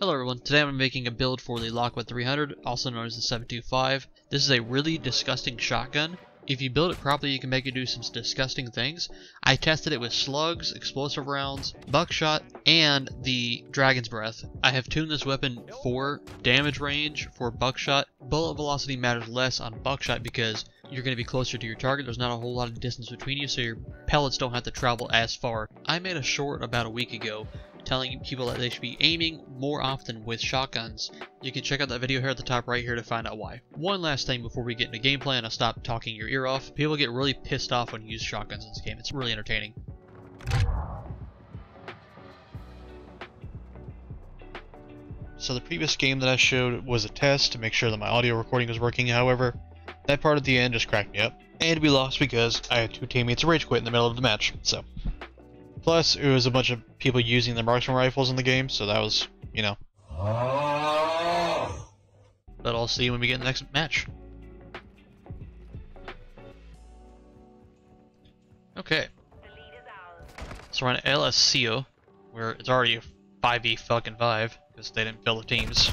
Hello everyone, today I'm making a build for the Lockwood 300, also known as the 725. This is a really disgusting shotgun. If you build it properly, you can make it do some disgusting things. I tested it with slugs, explosive rounds, buckshot, and the dragon's breath. I have tuned this weapon for damage range for buckshot. Bullet velocity matters less on buckshot because you're going to be closer to your target. There's not a whole lot of distance between you, so your pellets don't have to travel as far. I made a short about a week ago telling people that they should be aiming more often with shotguns. You can check out that video here at the top right here to find out why. One last thing before we get into gameplay and I'll stop talking your ear off. People get really pissed off when you use shotguns in this game. It's really entertaining. So the previous game that I showed was a test to make sure that my audio recording was working. However, that part at the end just cracked me up. And we lost because I had two teammates rage quit in the middle of the match, so. Plus, it was a bunch of people using the marksman rifles in the game, so that was, you know. But I'll see you when we get in the next match. Okay. So we're on LSCO, where it's already a 5v fucking 5, because they didn't fill the teams.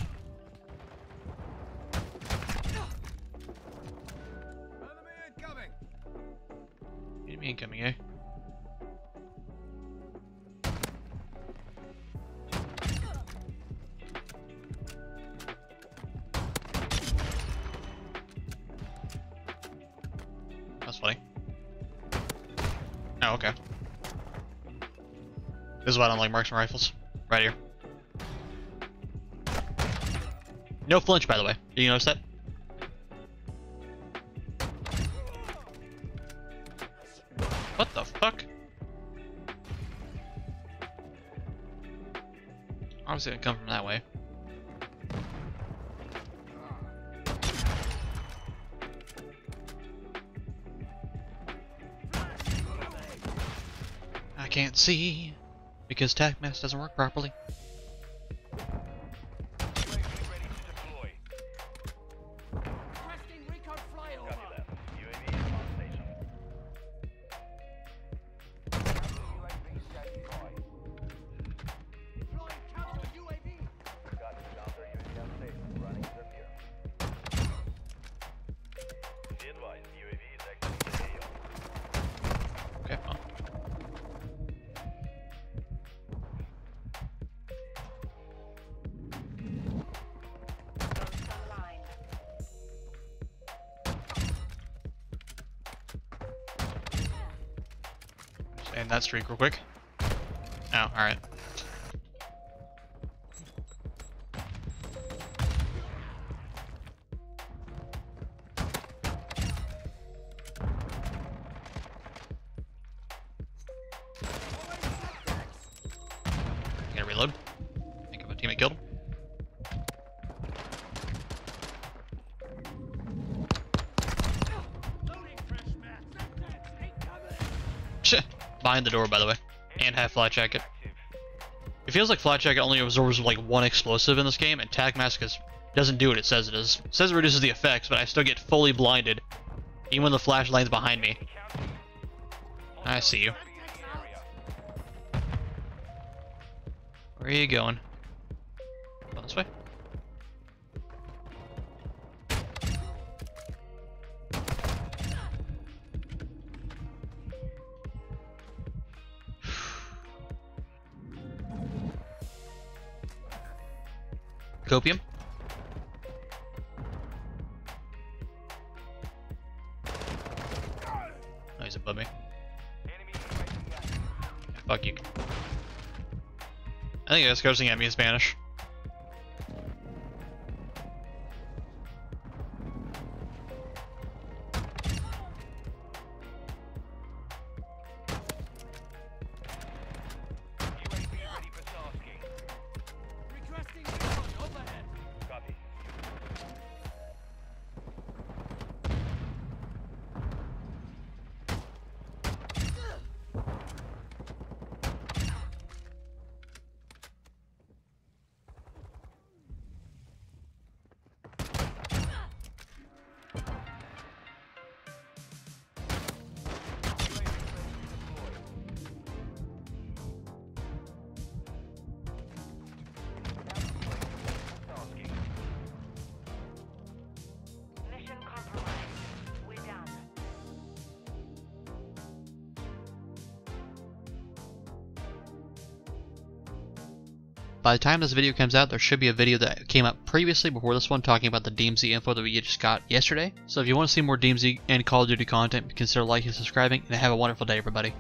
Enemy incoming, eh? That's funny. Oh, okay. This is why I don't like marksman rifles. Right here. No flinch, by the way. Did you notice that? What the fuck? Obviously, it come from that way. I can't see because tac mask doesn't work properly. End that streak real quick. Oh, alright. Gotta reload. I think my teammate killed him. Shit. Behind the door, by the way, and have flat jacket. It feels like flat jacket only absorbs like one explosive in this game, and tac mask doesn't do what it says it does. It says it reduces the effects, but I still get fully blinded, even when the flashlight's behind me. I see you. Where are you going? Go this way. Copium. Oh, he's above me. Yeah, fuck you. I think that's cursing at me in Spanish. by the time this video comes out, there should be a video that came up previously before this one talking about the DMZ info that we just got yesterday. So if you want to see more DMZ and Call of Duty content, consider liking and subscribing, and have a wonderful day, everybody.